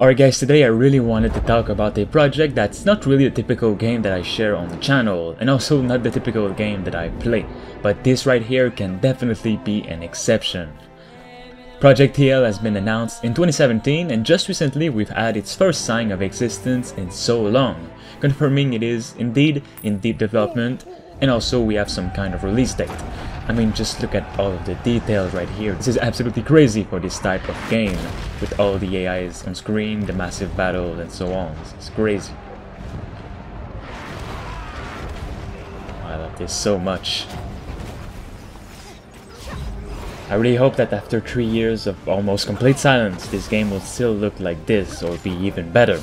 Alright guys, today I really wanted to talk about a project that's not really the typical game that I share on the channel, and also not the typical game that I play, but this right here can definitely be an exception. Project TL has been announced in 2017, and just recently we've had its first sign of existence in so long, confirming it is indeed in deep development, and also we have some kind of release date. I mean, just look at all of the details right here. This is absolutely crazy for this type of game, with all the AIs on screen, the massive battles and so on. It's crazy. I love this so much. I really hope that after 3 years of almost complete silence, this game will still look like this or be even better.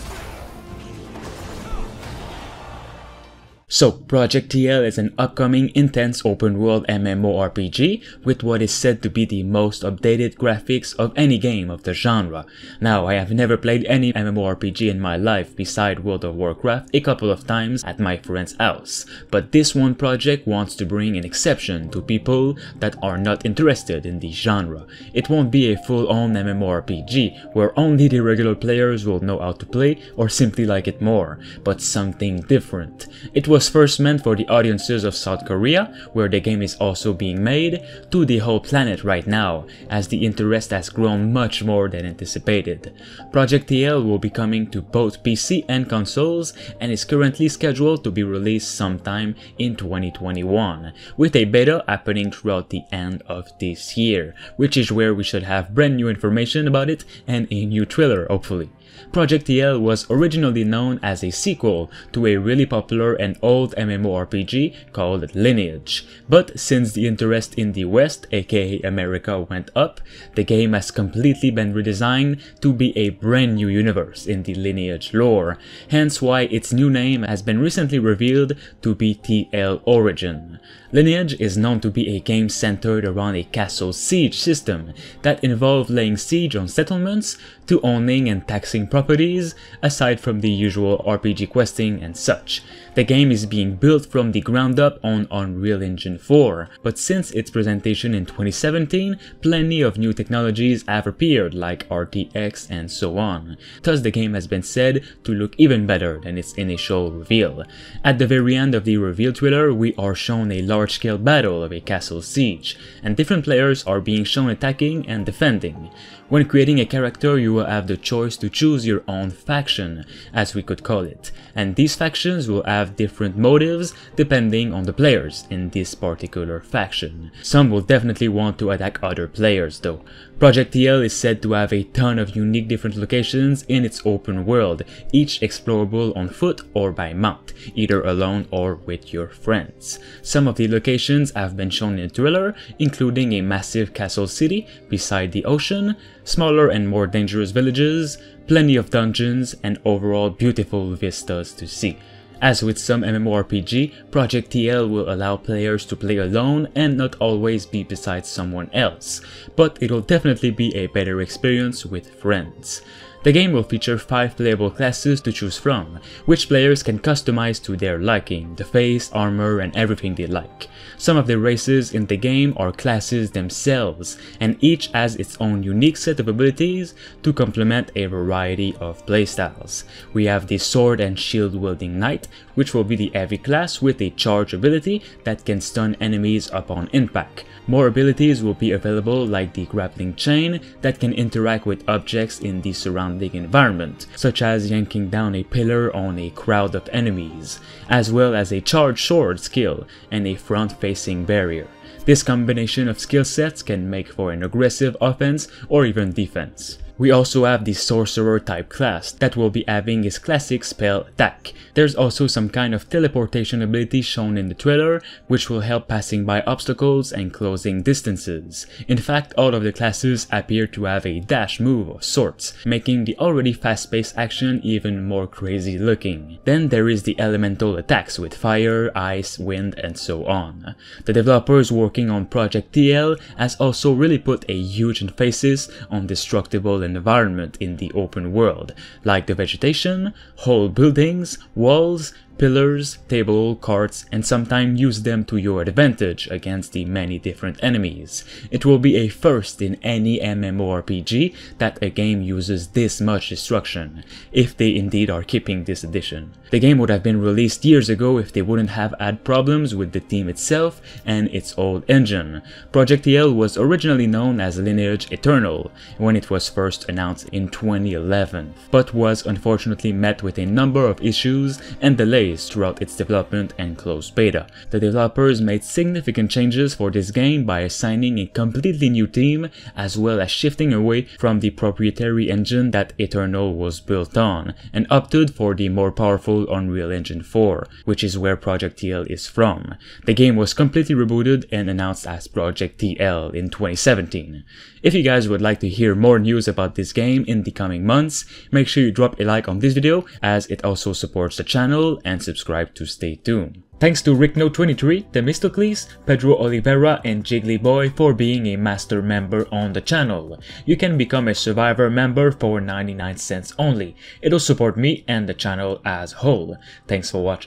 So, Project TL is an upcoming intense open-world MMORPG with what is said to be the most updated graphics of any game of the genre. Now, I have never played any MMORPG in my life beside World of Warcraft a couple of times at my friend's house, but this one project wants to bring an exception to people that are not interested in the genre. It won't be a full-on MMORPG where only the regular players will know how to play or simply like it more, but something different. It was first meant for the audiences of South Korea, where the game is also being made, to the whole planet right now, as the interest has grown much more than anticipated. Project TL will be coming to both PC and consoles, and is currently scheduled to be released sometime in 2021, with a beta happening throughout the end of this year, which is where we should have brand new information about it and a new trailer, hopefully. Project TL was originally known as a sequel to a really popular and old MMORPG called Lineage, but since the interest in the West, aka America, went up, the game has completely been redesigned to be a brand new universe in the Lineage lore, hence why its new name has been recently revealed to be TL Origin. Lineage is known to be a game centered around a castle siege system that involved laying siege on settlements to owning and taxing properties, aside from the usual RPG questing and such. The game is being built from the ground up on Unreal Engine 4, but since its presentation in 2017, plenty of new technologies have appeared like RTX and so on, thus the game has been said to look even better than its initial reveal. At the very end of the reveal trailer, we are shown a large-scale battle of a castle siege, and different players are being shown attacking and defending. When creating a character, you will have the choice to choose your own faction, as we could call it, and these factions will have different motives depending on the players in this particular faction. Some will definitely want to attack other players though. Project TL is said to have a ton of unique different locations in its open world, each explorable on foot or by mount, either alone or with your friends. Some of the locations have been shown in the trailer, including a massive castle city beside the ocean, smaller and more dangerous villages, plenty of dungeons, and overall beautiful vistas to see. As with some MMORPG, Project TL will allow players to play alone and not always be beside someone else, but it'll definitely be a better experience with friends. The game will feature 5 playable classes to choose from, which players can customize to their liking, the face, armor, and everything they like. Some of the races in the game are classes themselves, and each has its own unique set of abilities to complement a variety of playstyles. We have the sword and shield wielding knight, which will be the heavy class with a charge ability that can stun enemies upon impact. More abilities will be available like the grappling chain that can interact with objects in the surrounding environment, such as yanking down a pillar on a crowd of enemies, as well as a charged sword skill and a front-facing barrier. This combination of skill sets can make for an aggressive offense or even defense. We also have the sorcerer type class that will be having his classic spell attack. There's also some kind of teleportation ability shown in the trailer, which will help passing by obstacles and closing distances. In fact, all of the classes appear to have a dash move of sorts, making the already fast-paced action even more crazy looking. Then there is the elemental attacks with fire, ice, wind, and so on. The developers working on Project TL has also really put a huge emphasis on destructible environment in the open world, like the vegetation, whole buildings, walls, pillars, table, carts, and sometimes use them to your advantage against the many different enemies. It will be a first in any MMORPG that a game uses this much destruction, if they indeed are keeping this edition. The game would have been released years ago if they wouldn't have had problems with the team itself and its old engine. Project TL was originally known as Lineage Eternal when it was first announced in 2011, but was unfortunately met with a number of issues and delays throughout its development and closed beta. The developers made significant changes for this game by assigning a completely new team, as well as shifting away from the proprietary engine that Eternal was built on, and opted for the more powerful Unreal Engine 4, which is where Project TL is from. The game was completely rebooted and announced as Project TL in 2017. If you guys would like to hear more news about this game in the coming months, make sure you drop a like on this video, as it also supports the channel, and subscribe to stay tuned. Thanks to Rickno23, Themistocles, Pedro Oliveira, and Jiggly Boy for being a master member on the channel. You can become a survivor member for 99 cents only. It'll support me and the channel as whole. Thanks for watching.